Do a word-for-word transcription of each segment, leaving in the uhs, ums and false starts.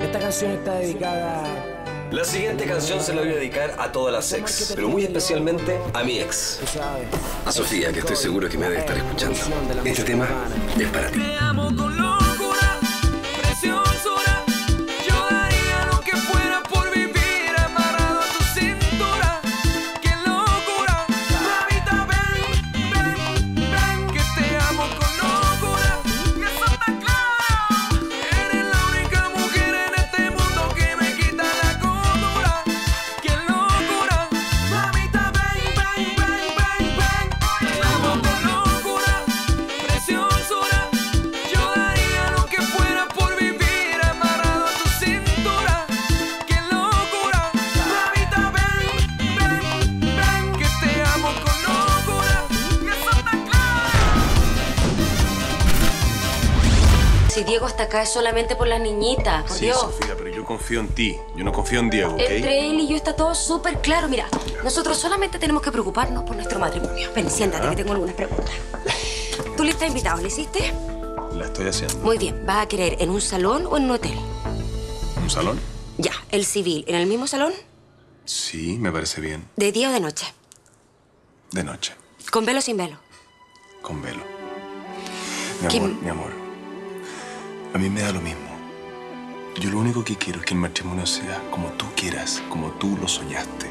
Esta canción está dedicada... La siguiente canción se la voy a dedicar a todas las ex, pero muy especialmente a mi ex, a Sofía, que estoy seguro que me debe estar escuchando. Este tema es para ti. Diego hasta acá es solamente por las niñitas, por sí, Dios. Sofía, pero yo confío en ti, yo no confío en Diego, ¿ok? Entre él y yo está todo súper claro. Mira, ya. Nosotros solamente tenemos que preocuparnos por nuestro matrimonio. Ven, siéntate, ah. que tengo algunas preguntas. ¿Tú lista de invitados le hiciste? La estoy haciendo. Muy bien, ¿vas a querer en un salón o en un hotel? ¿En un salón? Ya, el civil, ¿en el mismo salón? Sí, me parece bien. ¿De día o de noche? De noche. ¿Con velo o sin velo? Con velo. Mi ¿Qué? amor, mi amor. A mí me da lo mismo. Yo lo único que quiero es que el matrimonio sea como tú quieras, como tú lo soñaste.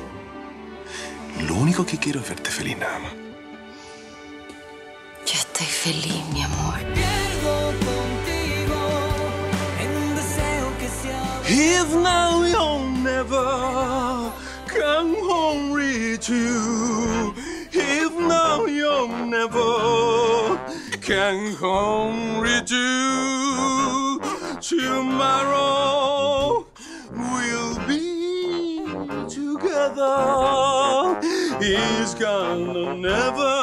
Lo único que quiero es verte feliz, nada más. Yo estoy feliz, mi amor. If now you'll never come home with you. If now you'll never come home with you. Tomorrow we'll be together. He's gonna never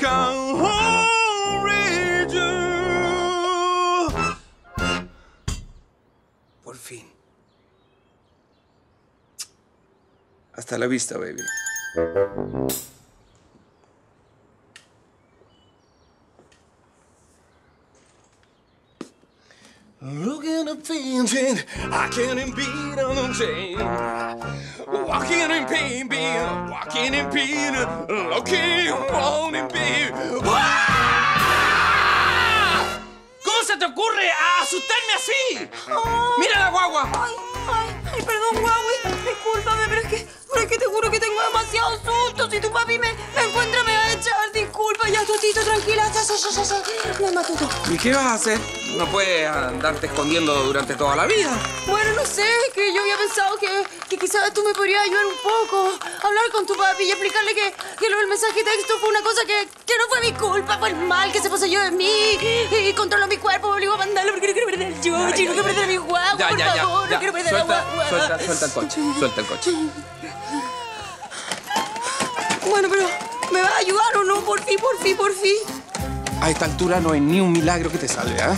come home with you. Por fin. Hasta la vista, baby. Looking at painting, I can't beat on the chain. Walking in pain, being walking in pain, looking on in pain. ¡Ah! ¿Cómo se te ocurre asustarme así? Oh. Mira la guagua. Ay, ay, ay, perdón, guagui, discúlpame, pero es que, pero es que te juro que tengo demasiado susto. Si tu papi me, me encuentra me va a echar. Disculpa, ya, Totito, tranquila. Ya, ya, ya, ya. No, no, Toto. ¿Y qué vas a hacer? No puedes andarte escondiendo durante toda la vida. Bueno, no sé, que yo había pensado que, que quizás tú me podrías ayudar un poco. Hablar con tu papi y explicarle que, que lo del mensaje texto fue una cosa que, que no fue mi culpa. Fue el mal que se poseyó de mí y controló mi cuerpo, me obligó a mandarlo porque no quiero perder el yo, chico, no quiero perder mi guagua, ya, por ya, favor, ya, ya. No quiero perder suelta, la guagua. Suelta, suelta el coche, suelta el coche. Bueno, pero ¿me vas a ayudar o no? Por fin, por fin, por fin. A esta altura no hay ni un milagro que te salve, ¿eh?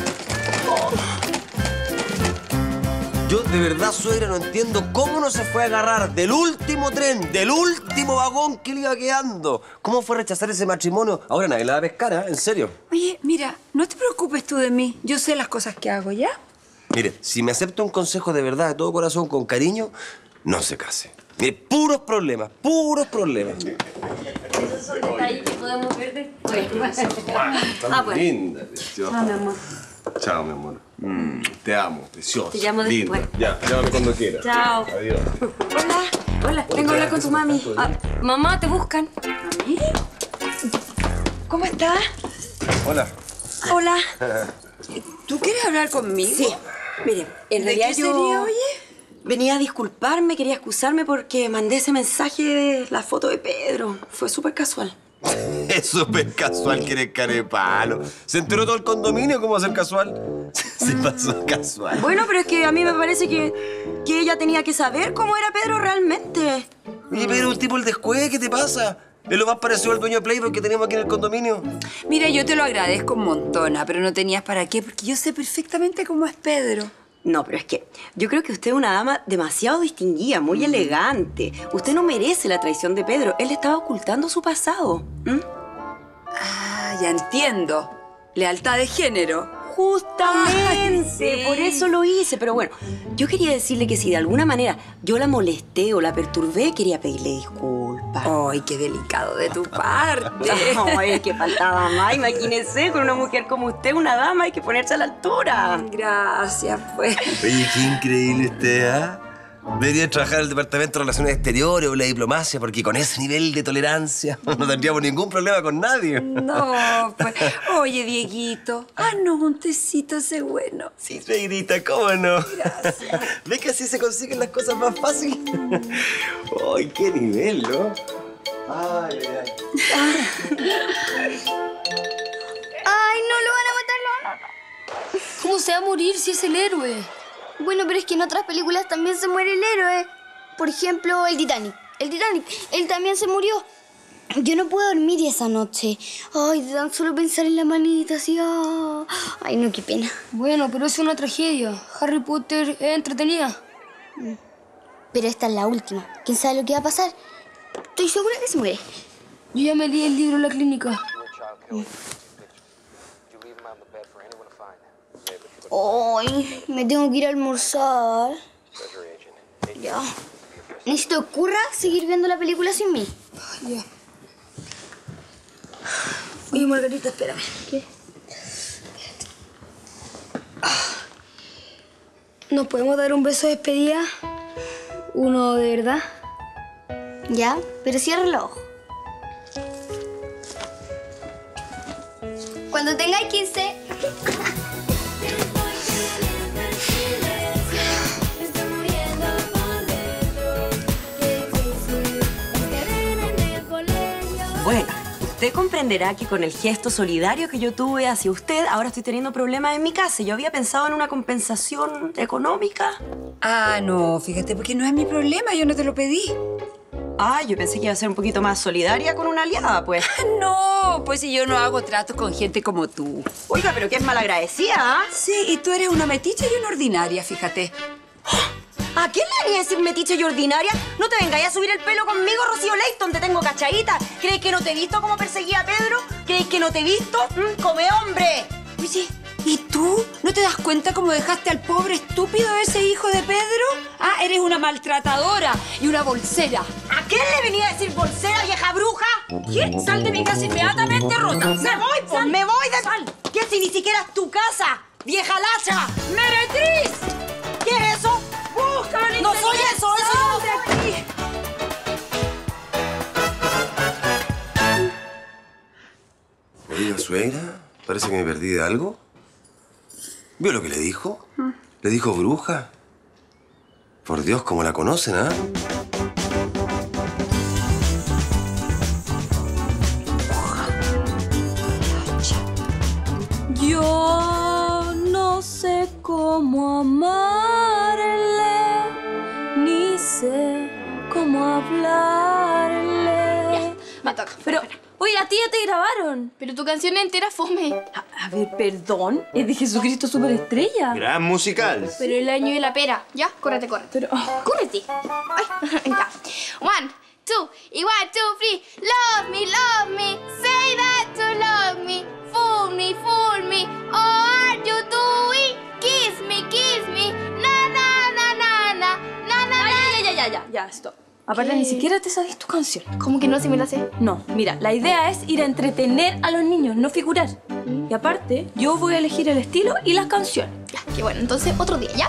Yo de verdad, suegra, no entiendo cómo no se fue a agarrar del último tren, del último vagón que le iba quedando. ¿Cómo fue a rechazar ese matrimonio? Ahora nadie la va a pescar, ¿eh? En serio. Oye, mira, no te preocupes tú de mí. Yo sé las cosas que hago, ¿ya? Mire, si me acepta un consejo de verdad, de todo corazón, con cariño, no se case. Mire, puros problemas, puros problemas. Esos son detalles que podemos ver después. Ah, pues. Linda, preciosa. Chao, mi amor. Chao, mi amor. Mm, te amo, preciosa. Te llamo después. Linda. Ya, llámame cuando quieras. Chao. Adiós. Hola, hola. Vengo a hablar con tu mami. Ah, mamá, te buscan. ¿Eh? ¿Cómo estás? Hola. Hola. ¿Tú quieres hablar conmigo? Sí. Mire, en realidad yo... ¿De qué sería, oye? Venía a disculparme, quería excusarme porque mandé ese mensaje de la foto de Pedro. Fue súper casual. Es súper casual que eres carepalo. Se enteró todo el condominio cómo hacer casual. Se pasó casual. Bueno, pero es que a mí me parece que, que ella tenía que saber cómo era Pedro realmente. Oye, Pedro, un tipo el descueve, ¿qué te pasa? Es lo más parecido al dueño de Playboy que teníamos aquí en el condominio. Mira, yo te lo agradezco un montón, pero no tenías para qué, porque yo sé perfectamente cómo es Pedro. No, pero es que yo creo que usted es una dama demasiado distinguida, muy elegante. Usted no merece la traición de Pedro. Él estaba ocultando su pasado. ¿Mm? Ah, ya entiendo. Lealtad de género. Justamente, ay, sí, por eso lo hice. Pero bueno, yo quería decirle que si de alguna manera yo la molesté o la perturbé, quería pedirle disculpas. Ay, qué delicado de tu parte. Ay, que faltaba más. Imagínese, con una mujer como usted, una dama, hay que ponerse a la altura. Gracias, pues. Oye, qué increíble usted, ¿ah? ¿eh? Debería trabajar en el Departamento de Relaciones Exteriores o la Diplomacia, porque con ese nivel de tolerancia no tendríamos ningún problema con nadie. No, pues. Oye, Dieguito, ah, no, un tecito ese bueno. Sí, Negrita, cómo no. Gracias. ¿Ves que así se consiguen las cosas más fáciles? ¡Ay, qué nivel, ¿no? Ay, ay. Ay, no lo van a matar, no, no, no. ¿Cómo se va a morir si es el héroe? Bueno, pero es que en otras películas también se muere el héroe. Por ejemplo, el Titanic. El Titanic, él también se murió. Yo no pude dormir esa noche. Ay, de tan solo pensar en la manita, así. Oh. Ay, no, qué pena. Bueno, pero es una tragedia. Harry Potter es entretenida. Pero esta es la última. ¿Quién sabe lo que va a pasar? Estoy segura que se muere. Yo ya me leí el libro en la clínica. Mm. Ay, me tengo que ir a almorzar. Ya. Ni se te ocurra seguir viendo la película sin mí. Ya. Oye, Margarita, espérame. ¿Qué? ¿Nos podemos dar un beso de despedida? Uno de verdad. Ya, pero cierra los ojos. Cuando tengáis quince... Bueno, usted comprenderá que con el gesto solidario que yo tuve hacia usted, ahora estoy teniendo problemas en mi casa. Yo había pensado en una compensación económica. Ah, no, fíjate, porque no es mi problema, yo no te lo pedí. Ah, yo pensé que iba a ser un poquito más solidaria con una aliada, pues. No, pues si yo no hago tratos con gente como tú. Oiga, pero que es malagradecida, ¿ah? Sí, y tú eres una metiche y una ordinaria, fíjate. ¿A quién le venía a decir metiche y ordinaria? No te vengáis a subir el pelo conmigo, Rocío Leyton, te tengo cachadita. ¿Crees que no te he visto cómo perseguía a Pedro? ¿Crees que no te he visto? ¿Mm? ¡Come hombre! Oye, ¿y tú? ¿No te das cuenta cómo dejaste al pobre estúpido ese hijo de Pedro? Ah, eres una maltratadora y una bolsera. ¿A quién le venía a decir bolsera, vieja bruja? ¿Qué? Sal de mi casa inmediatamente, rota. ¡Me voy, pues! Sal. ¡Me voy de sal! ¿Qué si ni siquiera es tu casa, vieja lacha? ¡Meretriz! ¿Qué es eso? ¡No soy eso! ¡Eso no soy aquí! Oiga, suegra, parece que me perdí de algo. ¿Vio lo que le dijo? Le dijo bruja. Por Dios, cómo la conocen, ¿ah? ¿eh? Yo no sé cómo amarla. Ni sé cómo hablarle. Ya, me toca. Pero, oye, a ti ya te grabaron. Pero tu canción entera fome. A, a ver, perdón. Es de Jesucristo Superestrella. Gran musical. Pero el año de la pera. Ya, córrete, córrete. Pero, oh. Córrete. Ay, ya. One, two, y one, two, three. Love me, love me. Say that you love me. Fool me, fool me. Oh, are you doing? Kiss me, kiss me. Na, na, na, na, na. Ya, ya, ya, stop. Aparte, ¿qué? Ni siquiera te sabes tu canción. ¿Cómo que no? Si me la sé. No, mira, la idea es ir a entretener a los niños, no figurar. ¿Mm? Y aparte, yo voy a elegir el estilo y las canciones. Ya, qué bueno. Entonces, otro día, ¿ya?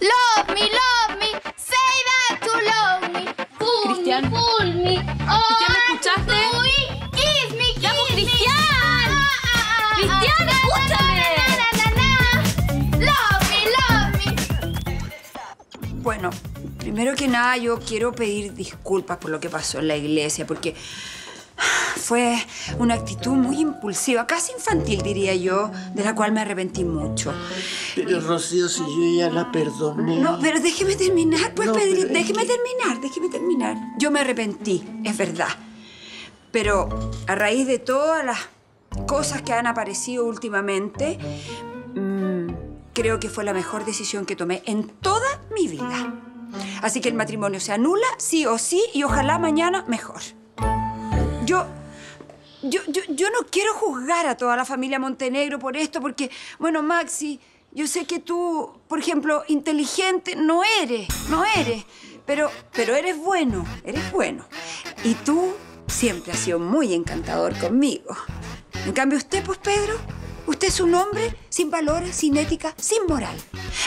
Love me, love me, say that you love me. Pull Cristian. Me, pull me. Oh, Cristian, ¿me escuchaste? Uy, kiss me, kiss ya, pues, Cristian. Me. Ah, ah, ah, Cristian, escúchame. Na, na, na, na, na. Love me, love me. Bueno. Primero que nada, yo quiero pedir disculpas por lo que pasó en la iglesia, porque fue una actitud muy impulsiva, casi infantil, diría yo, de la cual me arrepentí mucho. Pero, y... Rocío, si yo ya la perdoné... No, pero déjeme terminar, pues, no, Pedrito, déjeme terminar, déjeme terminar. Yo me arrepentí, es verdad. Pero a raíz de todas las cosas que han aparecido últimamente, mmm, creo que fue la mejor decisión que tomé en toda mi vida. Así que el matrimonio se anula, sí o sí, y ojalá mañana mejor. Yo Yo, yo, yo no quiero juzgar a toda la familia Montenegro por esto, porque, bueno, Maxi, yo sé que tú, por ejemplo, inteligente no eres, no eres, pero, pero eres bueno, eres bueno. Y tú siempre has sido muy encantador conmigo. En cambio, usted, pues, Pedro, usted es un hombre sin valores, sin ética, sin moral.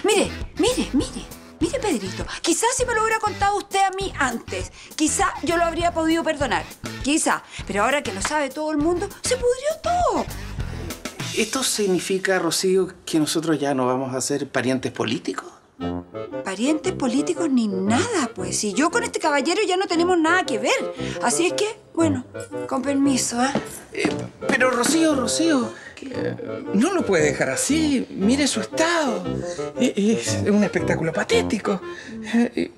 Mire, mire, mire. Mire, Pedrito, quizás si me lo hubiera contado usted a mí antes, quizás yo lo habría podido perdonar, quizás. Pero ahora que lo sabe todo el mundo, se pudrió todo. ¿Esto significa, Rocío, que nosotros ya no vamos a ser parientes políticos? Parientes políticos ni nada, pues. Y yo con este caballero ya no tenemos nada que ver. Así es que, bueno, con permiso, ¿eh? eh pero, Rocío, Rocío... No lo puede dejar así. Mire su estado. Es un espectáculo patético.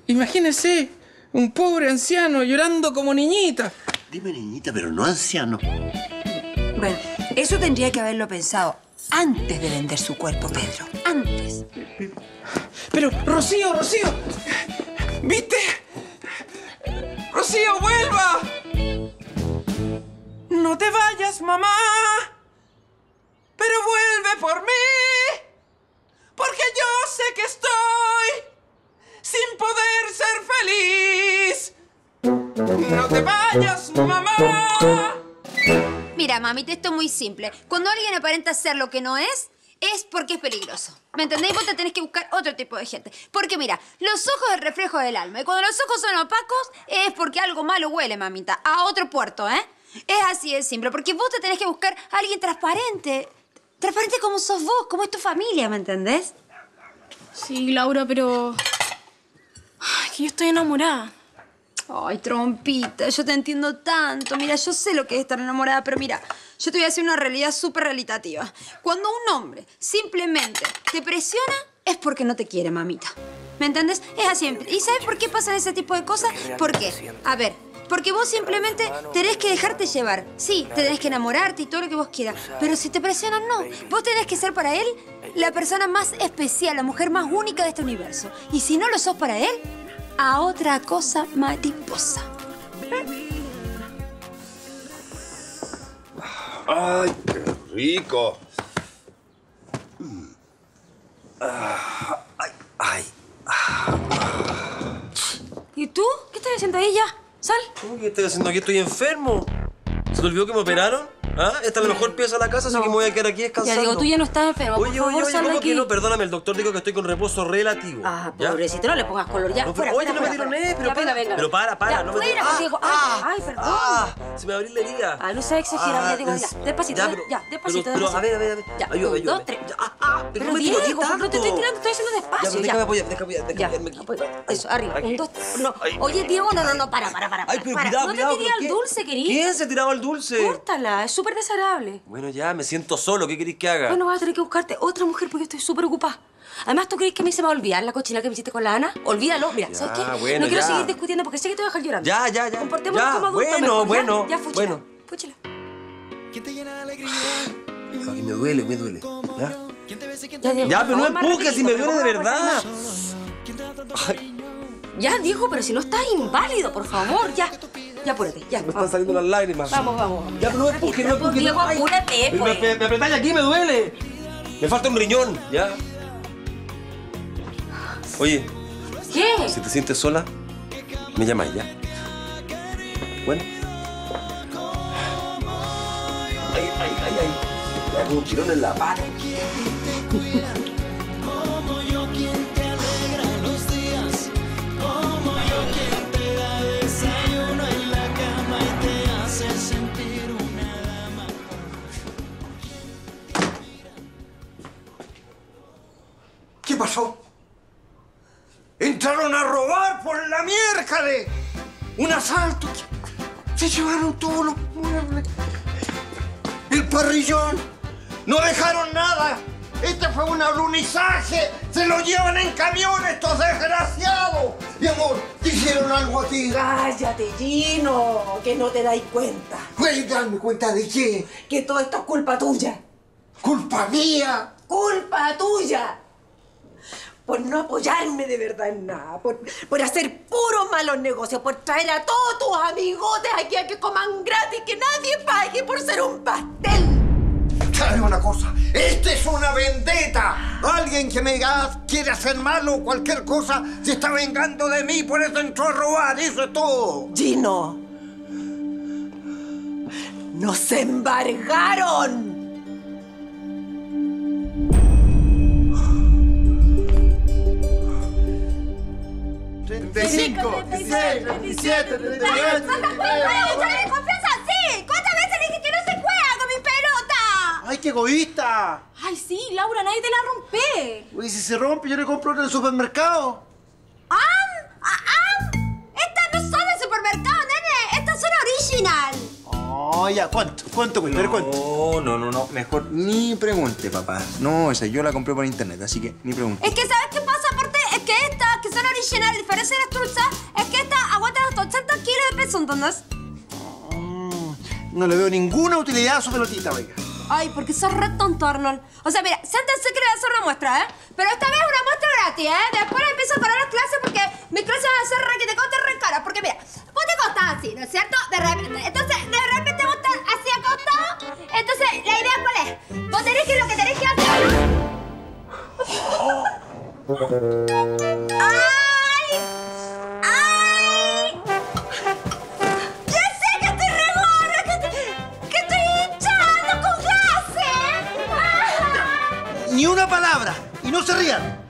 Imagínese un pobre anciano llorando como niñita. Dime niñita, pero no anciano. Bueno, eso tendría que haberlo pensado antes de vender su cuerpo, Pedro. Antes. Pero, Rocío, Rocío. ¿Viste? Rocío, vuelva. No te vayas, mamá. Pero vuelve por mí, porque yo sé que estoy sin poder ser feliz. No te vayas, mamá. Mira, mami, esto es muy simple. Cuando alguien aparenta ser lo que no es, es porque es peligroso. ¿Me entendéis? Vos te tenés que buscar otro tipo de gente. Porque mira, los ojos es el reflejo del alma. Y cuando los ojos son opacos, es porque algo malo huele, mamita. A otro puerto, ¿eh? Es así de simple. Porque vos te tenés que buscar a alguien transparente. Transparente como sos vos, como es tu familia, ¿me entendés? Sí, Laura, pero... Ay, que yo estoy enamorada. Ay, trompita, yo te entiendo tanto. Mira, yo sé lo que es estar enamorada, pero mira, yo te voy a decir una realidad súper realitativa. Cuando un hombre simplemente te presiona, es porque no te quiere, mamita. ¿Me entendés? Es así. ¿Y sabes por qué pasan ese tipo de cosas? ¿Por qué? A ver... Porque vos simplemente tenés que dejarte llevar. Sí, tenés que enamorarte y todo lo que vos quieras. Pero si te presionan, no. Vos tenés que ser para él la persona más especial, la mujer más única de este universo. Y si no lo sos para él, a otra cosa mariposa. ¡Ay, qué rico! ¡Ay, ay! ¿Y tú? ¿Qué estás haciendo ahí ya? Sal. ¿Qué estoy haciendo aquí? Estoy enfermo. ¿Se te olvidó que me operaron? ¿Ah? Esta es la mejor pieza de la casa, no. Así que me voy a quedar aquí descansando. Ya, Diego, tú ya no estás enfermo. Oye, por favor, oye, oye, ¿cómo que no? Perdóname, el doctor dijo que estoy con reposo relativo. Ah, pobrecito, no le pongas color ya. No, fuera, oye, fuera, no fuera, me tironé, pero para, pero para, para. Ya, no fuera, me Diego. Ah, ay, perdón. Ah, se me abrió la herida. Ah, no se exageraba, Diego. Ya, despacito, ya, pero, ya despacito. Pero, pero, a ver, a ver, a ver. Ya, ayúdame, ayúdame. Dos, tres. Ah, ah, pero no me tiro tanto. Pero no te estoy tirando, estoy haciendo despacio. Ya, déjame apoyar, déjame apoyar. Eso, arriba. Un, dos, tres. No, oye, Diego, no, no, no, para, para, para. Ay, pero cuidado, cuidado. No te tiré al dulce, querido. ¿Quién se tiraba al dulce? Córtala, es súper desagradable. Bueno, ya, me siento solo. ¿Qué querés que haga? Bueno, vas a tener que buscarte otra mujer porque estoy súper ocupada. Además, ¿tú crees que a mí se me va a olvidar la cochina que me hiciste con la Ana? Olvídalo. Mira, ya, ¿sabes qué? Bueno, no quiero ya. seguir discutiendo porque sé que te voy a dejar llorando. Ya, ya, ya. Comportémonos como adultos. Bueno, mejor, bueno. Ya, ya fúchila. Bueno. Fúchila. ¿Quién te llena de alegría? Ay, me duele, me duele. Ya, ya, Diego, ya pero no empujes si me duele de verdad. Ay. Ya, Diego, pero si no estás inválido, por favor, ya. Ya, apúrate, ya. Me están saliendo las lágrimas. Vamos, vamos. Ya, no empuje, no empuje. Diego, apúrate, pues. Me, me, me apretáis aquí, me duele. Me falta un riñón, ya. Oye. ¿Qué? Si te sientes sola, me llamáis, ya. Bueno. Ay, ay, ay, ay. Me hago un tirón en la pata. ¿Qué pasó? Entraron a robar por la miércoles. Un asalto. Se llevaron todos los muebles. El parrillón. No dejaron nada. Este fue un alunizaje. Se lo llevan en camión estos desgraciados. Mi amor, te hicieron algo a ti. Cállate, Gino, que no te dais cuenta. ¿Puedes darme cuenta de qué? Que todo esto es culpa tuya. ¿Culpa mía? ¡Culpa tuya! por no apoyarme de verdad en nada, por, por hacer puros malos negocios, por traer a todos tus amigotes aquí a que coman gratis, que nadie pague por ser un pastel. ¿Sabes una cosa? ¡Esta es una vendetta! Alguien que me diga, quiere hacer malo o cualquier cosa, se está vengando de mí, por eso entró a robar, eso es todo. Gino, nos embargaron. treinta y cinco, treinta y seis, treinta y siete, treinta y ocho, treinta y nueve... ¡Ay, confianza! ¡Sí! ¿Cuántas veces dije que no se juega con mi pelota? ¡Ay, qué egoísta! ¡Ay, sí, Laura! ¡Nadie te la rompe! Uy, si se rompe, yo le compro en el supermercado. ¡Am! ¡Am! ¡Estas no son del supermercado, nene! ¡Estas son original! Oh, ya. ¿Cuánto? ¿Cuánto, güey? No, ¿cuánto? no, no, no. Mejor ni pregunte, papá. No, esa yo la compré por internet, así que ni pregunte. Es que, ¿sabes qué pasa? Aparte, es que estas, que son original, a diferencia de las truchas, es que estas aguantan hasta ochenta kilos de peso, ¿entendés? Oh, no le veo ninguna utilidad a su pelotita, oiga. Ay, porque sos re tonto, Arnold. O sea, mira, siéntense que le voy a hacer una muestra, ¿eh? Pero esta vez una muestra gratis, ¿eh? Después empiezo a parar las clases porque mis clases van a ser re que te costan re caras. Porque mira, vos te costás así, ¿no es cierto? De repente. Entonces, de repente vos estás así acostado. Entonces, ¿la idea cuál es? Vos tenés que ir lo que tenés que hacer. ¡Ay! ¡Ay! ¡Ya sé que estoy re gorda! Que estoy, que estoy hinchando con clase. Ni una palabra. Y no se rían.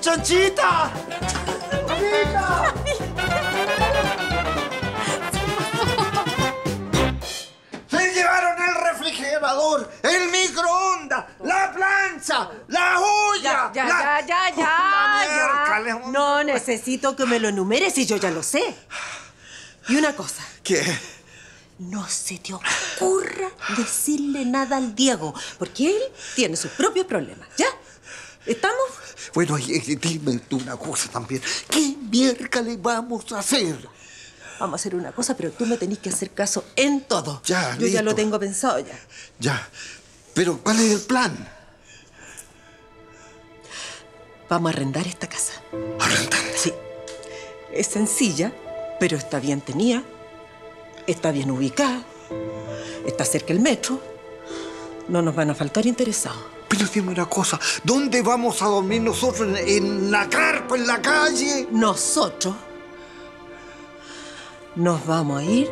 ¡Chanchita! ¡Chanchita! ¡Se llevaron el refrigerador, el microondas, la plancha, la olla! Ya, ya, la... ya, ya, ya, ya. No necesito que me lo enumeres y yo ya lo sé. Y una cosa. ¿Qué? No se te ocurra decirle nada al Diego, porque él tiene sus propios problemas, ¿ya? ¿Estamos? Bueno, y, y dime tú una cosa también. ¿Qué miércoles vamos a hacer? Vamos a hacer una cosa, pero tú me tenés que hacer caso en todo. Ya, Yo listo. ya lo tengo pensado ya. Ya. Pero, ¿cuál es el plan? Vamos a arrendar esta casa. ¿Arrendarla? Sí. Es sencilla, pero está bien tenida. Está bien ubicada. Está cerca el metro. No nos van a faltar interesados. Pero dime una cosa, ¿dónde vamos a dormir nosotros? ¿En, en la carpa, en la calle? Nosotros nos vamos a ir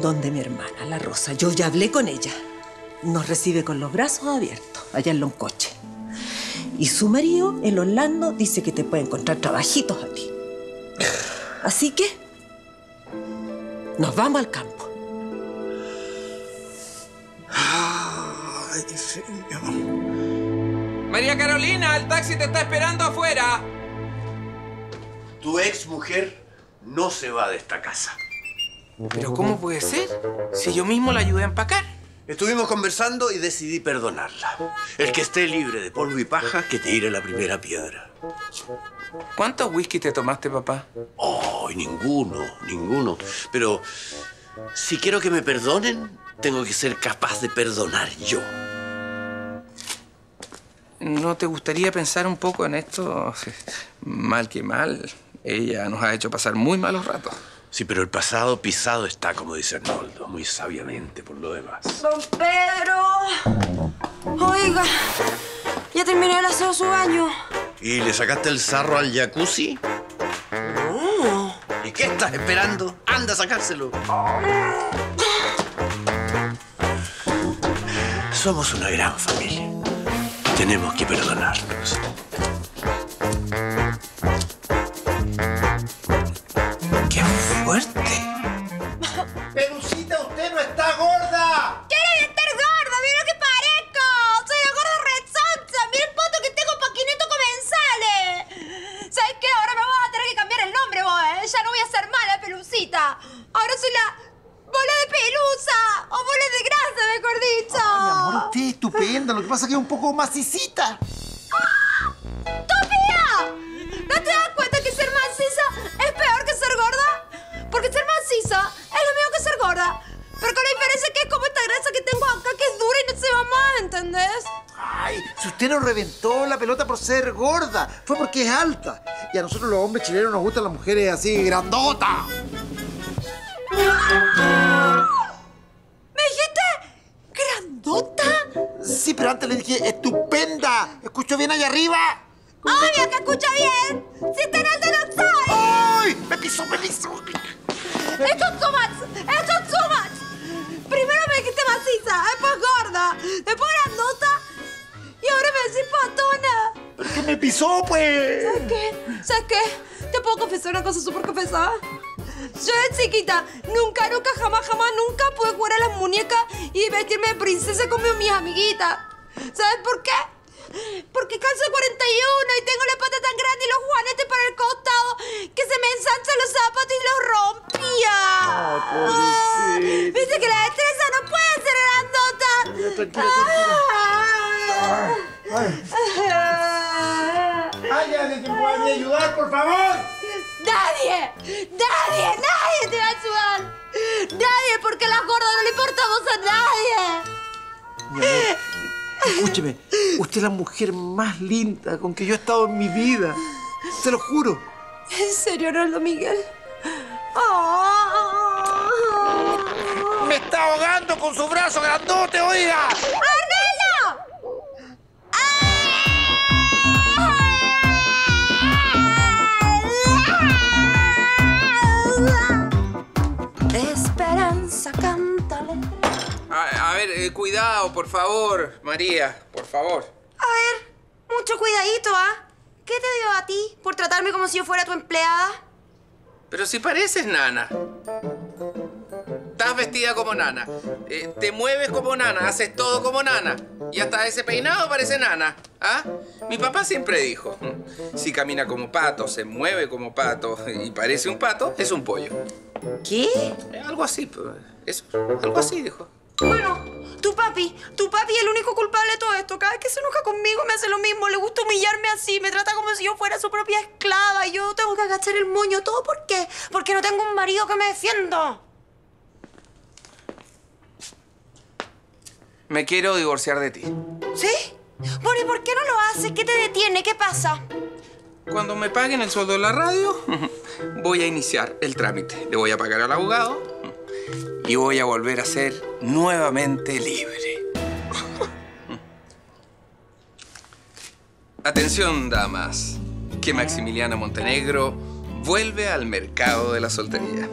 donde mi hermana, la Rosa. Yo ya hablé con ella. Nos recibe con los brazos abiertos, allá en Loncoche. Y su marido, el Orlando, dice que te puede encontrar trabajitos a ti. Así que nos vamos al campo. Ay, señor. María Carolina, el taxi te está esperando afuera. Tu ex mujer no se va de esta casa. ¿Pero cómo puede ser? Si yo mismo la ayudé a empacar. Estuvimos conversando y decidí perdonarla. El que esté libre de polvo y paja, que tire la primera piedra. ¿Cuántos whisky te tomaste, papá? Oh, ninguno, ninguno. Pero si quiero que me perdonen, tengo que ser capaz de perdonar yo. ¿No te gustaría pensar un poco en esto? Mal que mal, ella nos ha hecho pasar muy malos ratos. Sí, pero el pasado pisado está, como dice Arnoldo, muy sabiamente por lo demás. ¡Don Pedro! Oiga, ya terminé el aseo de su baño. ¿Y le sacaste el sarro al jacuzzi? No. ¿Y qué estás esperando? ¡Anda a sacárselo! Oh. Somos una gran familia. Tenemos que perdonarnos. ¡Qué fuerte! ¡Perucita, usted no está gorda! ¡Quiero estar gorda! ¡Mira lo que parezco! ¡Soy la gorda rezonza! ¡Mira el poto que tengo para quinientos comensales! ¿Sabes qué? Ahora me vas a tener que cambiar el nombre, vos, ¿eh? Ya no voy a ser mala, Perucita. Ahora soy la... ¡bola de pelusa! ¡O bola de grasa, mejor dicho! Ay, amor, usted es estupenda. Lo que pasa es que es un poco macicita. ¡Ah! ¡Tofía! ¿No te das cuenta que ser maciza es peor que ser gorda? Porque ser maciza es lo mismo que ser gorda. Pero con la diferencia que es como esta grasa que tengo acá, que es dura y no se va más, ¿entendés? Ay, usted nos reventó la pelota por ser gorda. Fue porque es alta. Y a nosotros los hombres chilenos nos gustan las mujeres así, grandotas. ¿Me dijiste grandota? Sí, pero antes le dije estupenda. ¿Escucho bien allá arriba? ¡Obvio que escucho bien! ¡Si tan alta no soy! ¡Ay! ¡Me pisó, me pisó! ¡Esto es too much! ¡Esto es too much! Primero me dijiste maciza, después gorda, después grandota y ahora me decís patona. ¿Por qué me pisó, pues? ¿Sabes qué? ¿Sabes qué? ¿Te puedo confesar una cosa súper confesada? Yo de chiquita nunca, nunca, jamás, jamás, nunca pude jugar a las muñecas y vestirme de princesa como mis amiguitas. ¿Sabes por qué? Porque calzo cuarenta y uno y tengo la pata tan grande y los juanetes para el costado que se me ensanchan los zapatos y los rompía. Ah, oh, viste que la destreza no puede ser grandota. Tranquila, tranquila. ¡Cállate! ¿Te pueden ayudar, por favor? ¡Nadie! ¡Nadie! ¡Nadie te va a ayudar! ¡Nadie! Porque a las gordas no le importamos a nadie. Escúcheme, usted es la mujer más linda con que yo he estado en mi vida. Se lo juro. ¿En serio, Rolando Miguel? Oh. ¡Me está ahogando con su brazo grandote, oiga! ¡Arnoldo! ¡Ah! Esperanza, cántale. A, a ver, eh, cuidado, por favor, María, por favor. A ver, mucho cuidadito, ¿ah? ¿Eh? ¿Qué te dio a ti por tratarme como si yo fuera tu empleada? Pero si pareces nana. Estás vestida como nana, eh, te mueves como nana, haces todo como nana. Y hasta ese peinado parece nana, ¿ah? Mi papá siempre dijo, si camina como pato, se mueve como pato y parece un pato, es un pollo. ¿Qué? Algo así, eso, algo así dijo. Bueno, tu papi, tu papi es el único culpable de todo esto. Cada vez que se enoja conmigo me hace lo mismo. Le gusta humillarme así, me trata como si yo fuera su propia esclava. Y yo tengo que agachar el moño. ¿Todo por qué? Porque no tengo un marido que me defienda. Me quiero divorciar de ti. ¿Sí? Bueno, ¿y por qué no lo haces? ¿Qué te detiene? ¿Qué pasa? Cuando me paguen el sueldo de la radio, voy a iniciar el trámite. Le voy a pagar al abogado y voy a volver a ser nuevamente libre. Atención, damas, que Maximiliana Montenegro vuelve al mercado de la soltería.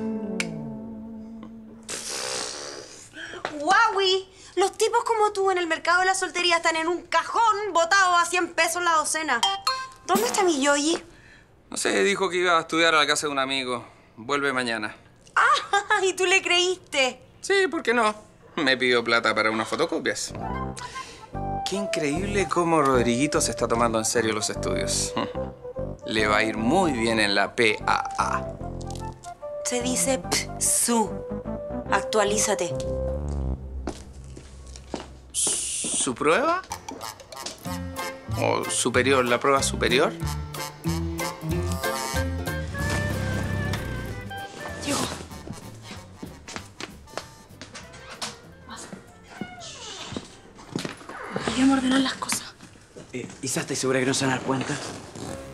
¡Guawi! Los tipos como tú en el mercado de la soltería están en un cajón botados a cien pesos la docena. ¿Dónde está mi Yoyi? No sé, dijo que iba a estudiar a la casa de un amigo. Vuelve mañana. ¡Ah! ¿Y tú le creíste? Sí, ¿por qué no? Me pidió plata para unas fotocopias. Qué increíble cómo Rodriguito se está tomando en serio los estudios. Le va a ir muy bien en la P A A. Se dice P S U. Actualízate. ¿Su prueba? ¿O superior? ¿La prueba superior? Deberíamos ordenar las cosas. Eh, Isa, ¿estás segura que no se van a dar cuenta?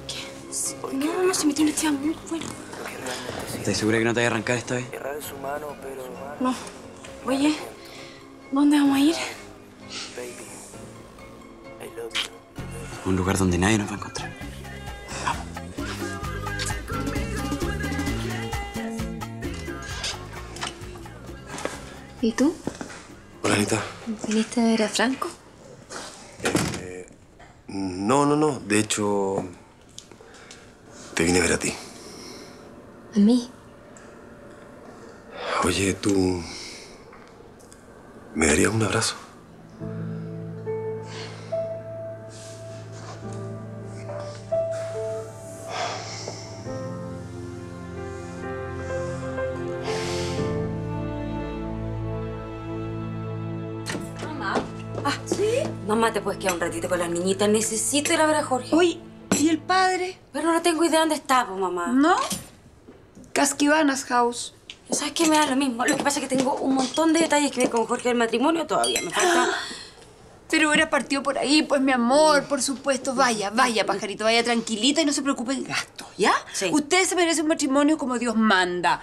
¿Qué? Sí, no, no, si me tiene una muy buena. ¿Estás segura que no te voy a arrancar esta vez? No. Oye, ¿dónde vamos a ir? A un lugar donde nadie nos va a encontrar. Vamos. ¿Y tú? Hola, Anita. ¿Viniste a ver a Franco? No, no, no. De hecho, te vine a ver a ti. ¿A mí? Oye, tú... ¿me darías un abrazo? Mamá, ¿te puedes quedar un ratito con las niñitas? Necesito ir a ver a Jorge. Uy, ¿y el padre? Pero no tengo idea dónde está, pues, mamá. ¿No? Casquivanas House. ¿Sabes qué? Me da lo mismo. Lo que pasa es que tengo un montón de detalles que ver con Jorge del matrimonio todavía. Me falta Pero hubiera partido por ahí, pues, mi amor, por supuesto. Vaya, vaya, pajarito, vaya tranquilita y no se preocupe en gastos, ¿ya? Sí. Usted se merece un matrimonio como Dios manda.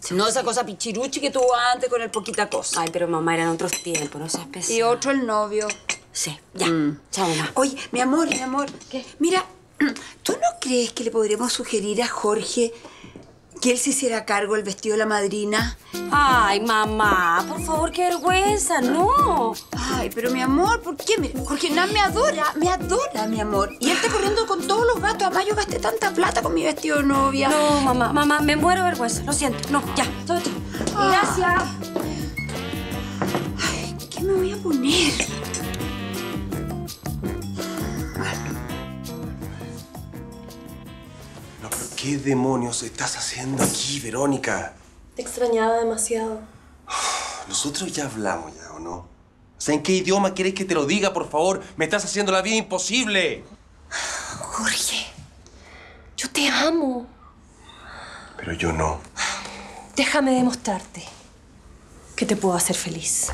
Sí. No esa cosa pichiruchi que tuvo antes con el poquita cosa. Ay, pero mamá, eran otros tiempos, no seas pesada. Y otro el novio. Sí, ya. Mm. Chao, mamá. Oye, mi amor, mi amor. ¿Qué? Mira, ¿tú no crees que le podremos sugerir a Jorge que él se hiciera cargo del vestido de la madrina? Ay, mamá, por favor, qué vergüenza, no. Ay, pero mi amor, ¿por qué? Mira, Jorge Hernán me adora, me adora, mi amor. Y él está corriendo con todos los gatos. Además, yo gasté tanta plata con mi vestido de novia. No, mamá, mamá, me muero de vergüenza. Lo siento. No, ya. Chao, chao. Gracias. Ay, ¿qué me voy a poner? ¿Qué demonios estás haciendo aquí, Verónica? Te extrañaba demasiado. Nosotros ya hablamos ya, ¿o no? O sea, ¿en qué idioma quieres que te lo diga, por favor? ¡Me estás haciendo la vida imposible! Jorge, yo te amo. Pero yo no. Déjame demostrarte que te puedo hacer feliz.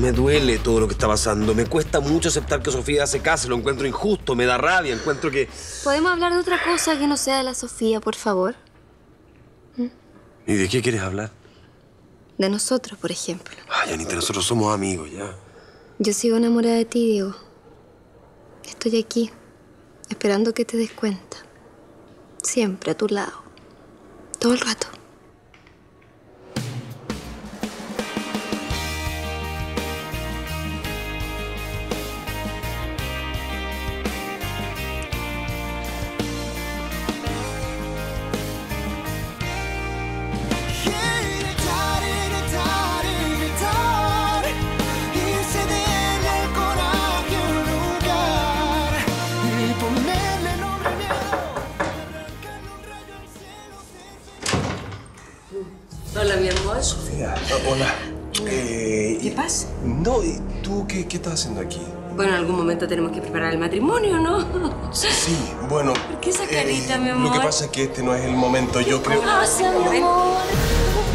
Me duele todo lo que está pasando. Me cuesta mucho aceptar que Sofía se case. Lo encuentro injusto, me da rabia, encuentro que... ¿Podemos hablar de otra cosa que no sea de la Sofía, por favor? ¿Mm? ¿Y de qué quieres hablar? De nosotros, por ejemplo. Ay, Anita, nosotros somos amigos, ya. Yo sigo enamorada de ti, Diego. Estoy aquí, esperando que te des cuenta. Siempre a tu lado. Todo el rato. Hola. Eh, ¿Qué pasa? No, ¿y tú qué, qué estás haciendo aquí? Bueno, en algún momento tenemos que preparar el matrimonio, ¿no? Sí, sí, bueno... ¿Por qué esa carita, eh, mi amor? Lo que pasa es que este no es el momento, yo creo... ¿Qué pasa, mi amor?